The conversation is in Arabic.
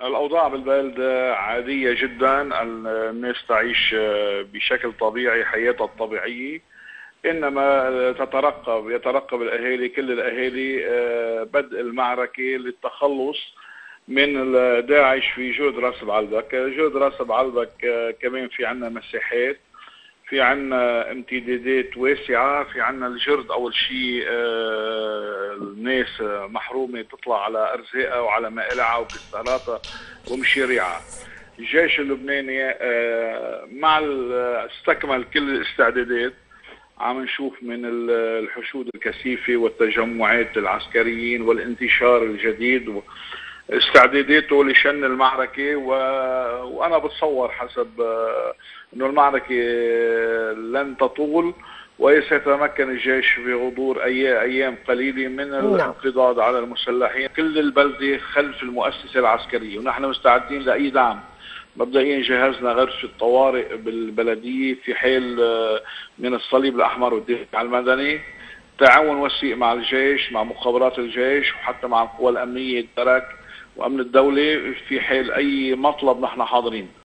الأوضاع بالبلدة عادية جدا، الناس تعيش بشكل طبيعي حياتها الطبيعية، إنما يترقب الأهالي، كل الأهالي بدء المعركة للتخلص من داعش في جهد رأس بعلبك. جهد رأس بعلبك كمان في عنا مساحات، في عنا امتدادات واسعة، في عنا الجرد. أول شيء الناس محرومة تطلع على أرزاقها وعلى مائلعها وكسراتها ومشاريعها. الجيش اللبناني مع استكمل كل الاستعدادات، عم نشوف من الحشود الكثيفة والتجمعات العسكريين والانتشار الجديد استعداداته لشن المعركة. وأنا بتصور حسب أنه المعركة لن تطول وسيتمكن الجيش بغضور أيام قليلة من الانقضاض على المسلحين. كل البلدة خلف المؤسسة العسكرية ونحن مستعدين لأي دعم. مبدئيا جهزنا غرفة الطوارئ بالبلدية في حال من الصليب الأحمر والدفاع المدني، تعاون وثيق مع الجيش، مع مخابرات الجيش، وحتى مع القوى الأمنية الدرك وأمن الدولة. في حال أي مطلب نحن حاضرين.